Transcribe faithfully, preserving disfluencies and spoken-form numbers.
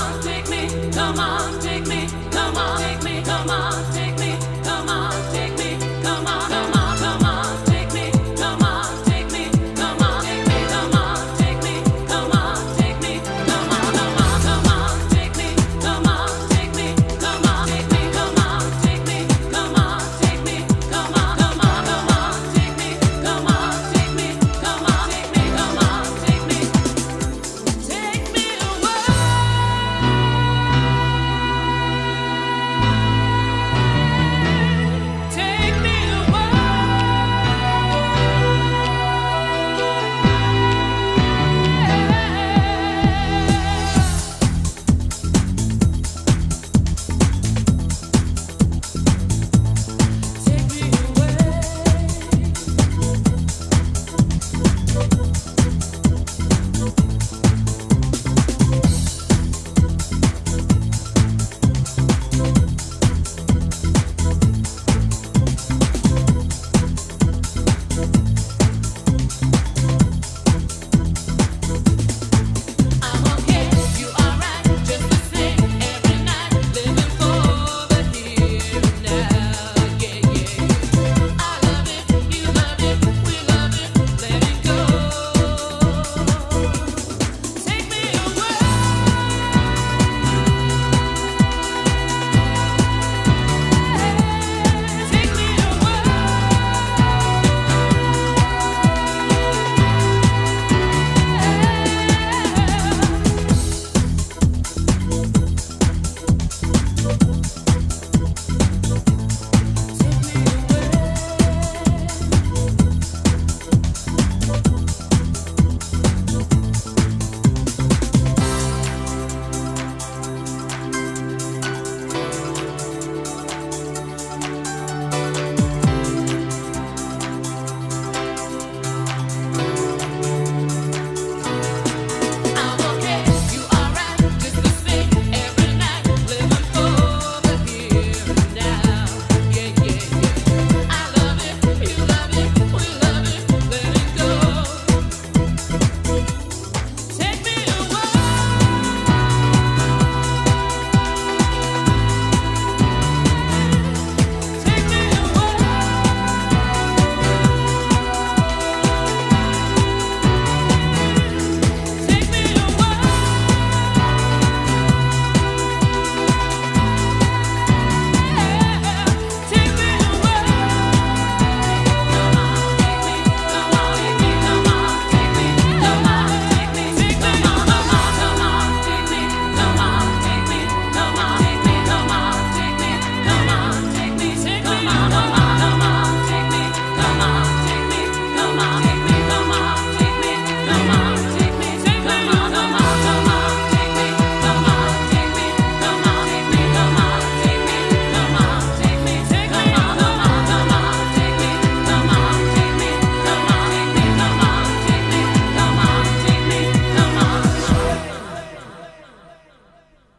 on, take me, come on, take me.